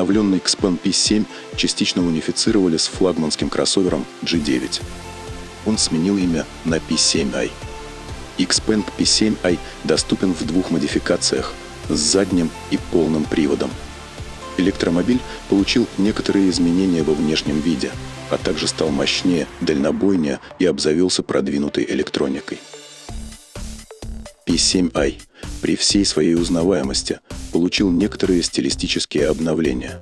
обновленный Xpeng P7 частично унифицировали с флагманским кроссовером G9. Он сменил имя на P7i. Xpeng P7i доступен в двух модификациях – с задним и полным приводом. Электромобиль получил некоторые изменения во внешнем виде, а также стал мощнее, дальнобойнее и обзавелся продвинутой электроникой. P7i при всей своей узнаваемости получил некоторые стилистические обновления.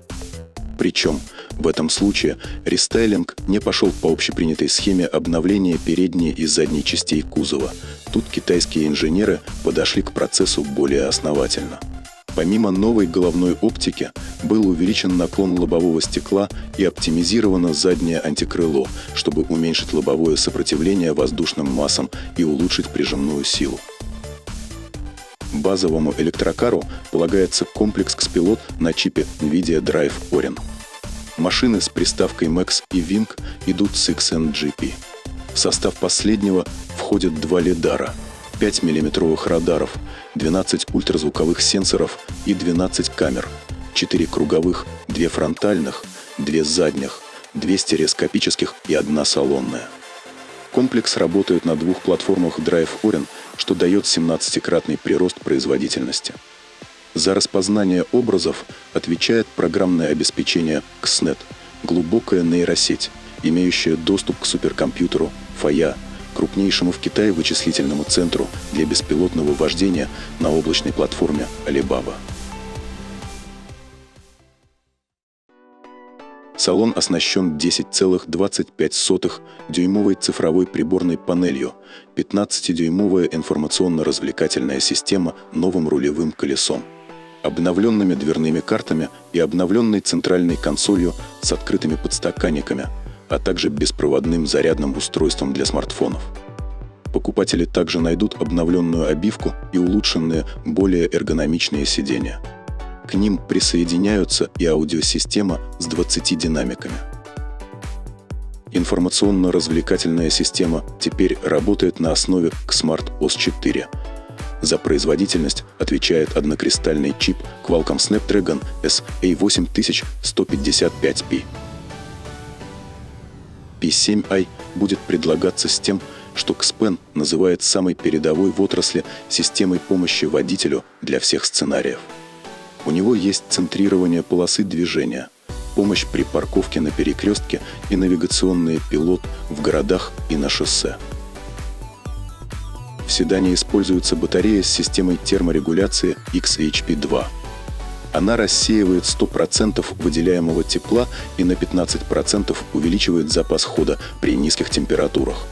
Причем в этом случае рестайлинг не пошел по общепринятой схеме обновления передней и задней частей кузова. Тут китайские инженеры подошли к процессу более основательно. Помимо новой головной оптики, был увеличен наклон лобового стекла и оптимизировано заднее антикрыло, чтобы уменьшить лобовое сопротивление воздушным массам и улучшить прижимную силу. Базовому электрокару полагается комплекс X-Pilot на чипе NVIDIA DRIVE ORIN. Машины с приставкой MAX и WING идут с XNGP. В состав последнего входят два лидара, 5-миллиметровых радаров, 12 ультразвуковых сенсоров и 12 камер, 4 круговых, 2 фронтальных, 2 задних, 2 стереоскопических и 1 салонная. Комплекс работает на двух платформах Drive Orin, что дает 17-кратный прирост производительности. За распознание образов отвечает программное обеспечение XNet, глубокая нейросеть, имеющая доступ к суперкомпьютеру Fuyao, крупнейшему в Китае вычислительному центру для беспилотного вождения на облачной платформе Alibaba. Салон оснащен 10,25 дюймовой цифровой приборной панелью, 15-дюймовая информационно-развлекательная система новым рулевым колесом, обновленными дверными картами и обновленной центральной консолью с открытыми подстаканниками, а также беспроводным зарядным устройством для смартфонов. Покупатели также найдут обновленную обивку и улучшенные, более эргономичные сидения. К ним присоединяются и аудиосистема с 20 динамиками. Информационно-развлекательная система теперь работает на основе Xmart OS 4. За производительность отвечает однокристальный чип Qualcomm Snapdragon SA8155P. P7i будет предлагаться с тем, что Xpeng называет самой передовой в отрасли системой помощи водителю для всех сценариев. У него есть центрирование полосы движения, помощь при парковке на перекрестке и навигационный пилот в городах и на шоссе. В седане используется батарея с системой терморегуляции XHP2. Она рассеивает 100% выделяемого тепла и на 15% увеличивает запас хода при низких температурах.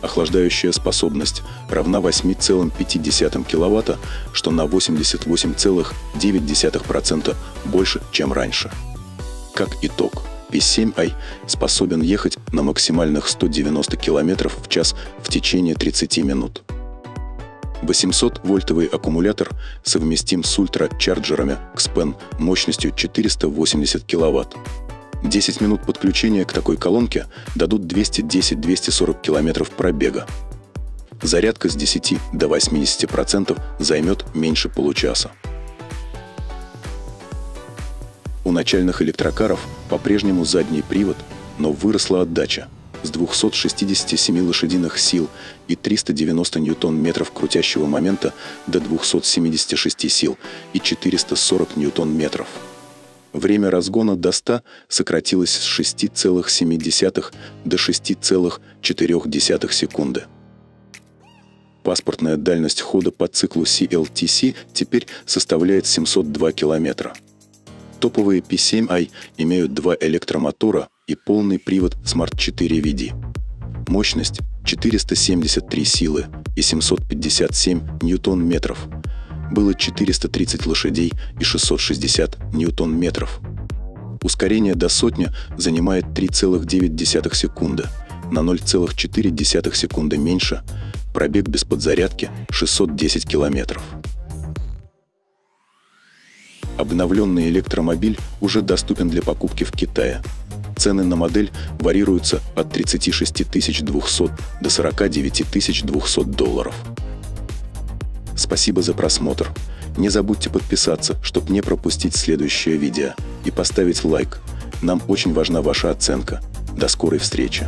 Охлаждающая способность равна 8,5 кВт, что на 88,9% больше, чем раньше. Как итог, P7i способен ехать на максимальных 190 км в час в течение 30 минут. 800-вольтовый аккумулятор совместим с ультрачарджерами Xpeng мощностью 480 кВт. 10 минут подключения к такой колонке дадут 210-240 км пробега. Зарядка с 10 до 80% займет меньше получаса. У начальных электрокаров по-прежнему задний привод, но выросла отдача с 267 лошадиных сил и 390 ньютон-метров крутящего момента до 276 сил и 440 ньютон-метров. Время разгона до 100 сократилось с 6,7 до 6,4 секунды. Паспортная дальность хода по циклу CLTC теперь составляет 702 км. Топовые P7i имеют 2 электромотора и полный привод Smart 4VD. Мощность 473 силы и 757 ньютон-метров. Было 430 лошадей и 660 ньютон-метров. Ускорение до 100 занимает 3,9 секунды, на 0,4 секунды меньше, пробег без подзарядки 610 км. Обновленный электромобиль уже доступен для покупки в Китае. Цены на модель варьируются от 36 200 до 49 200 $. Спасибо за просмотр. Не забудьте подписаться, чтобы не пропустить следующее видео, и поставить лайк. Нам очень важна ваша оценка. До скорой встречи!